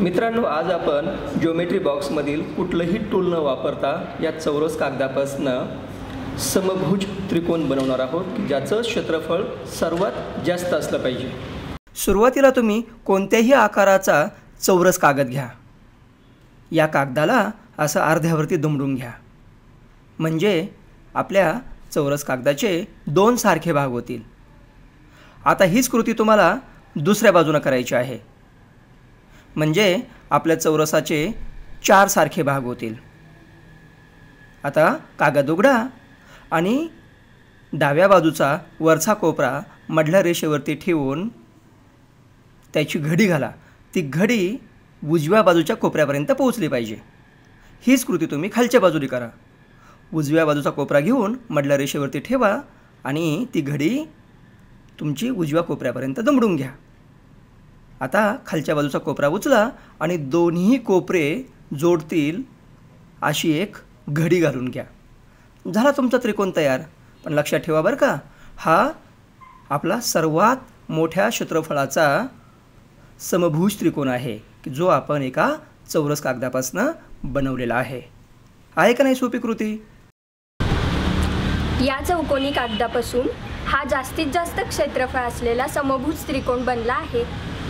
मित्रांनो, आज आपण ज्योमेट्री बॉक्समधील कुठलंही टूल न वापरता या चौरस कागदापासून समभुज त्रिकोण बनवणार आहोत की ज्याचं क्षेत्रफळ सर्वात जास्त असलं पाहिजे। सुरुवातीला तुम्ही कोणत्याही आकाराचा चौरस कागद घ्या। या कागदाला असं अर्ध्यावरती दुमडून घ्या, म्हणजे आपल्या चौरस कागदाचे दोन सारखे भाग होतील। आता हीच कृती तुम्हाला दुसऱ्या बाजूने करायची आहे, म्हणजे आपल्या चौरसाचे चार सारखे भाग होतील। आता कागद उघडा आणि डाव्या बाजूचा वरचा कोपरा मधल्या रेषेवरती ठेवून त्याची घडी घाला। ती घडी उजव्या बाजूच्या कोपऱ्यापर्यंत पोहोचली पाहिजे। हीच कृती तुम्ही खालच्या बाजूला करा। उजव्या बाजूचा कोपरा घेऊन मधल्या रेषेवरती ठेवा आणि ती घडी तुमची उजव्या कोपऱ्यापर्यंत दुमडून घ्या। आता खालच्या बाजूचा कोपरा उचला आणि दोन्ही कोपरे जोडतील अशी एक घडी घालून घ्या। झाला तुमचा त्रिकोण तयार। पण लक्षात ठेवा बरं का, हा आपला सर्वात मोठ्या क्षेत्रफळाचा समभुज त्रिकोण आहे की जो आपण एका चौरस कागदापासून बनवलेला आहे का नाही सोपी कृती? या चौकोनी कागदापासून हा जास्तीत जास्त क्षेत्रफळ असलेला समभुज त्रिकोण बनला आहे।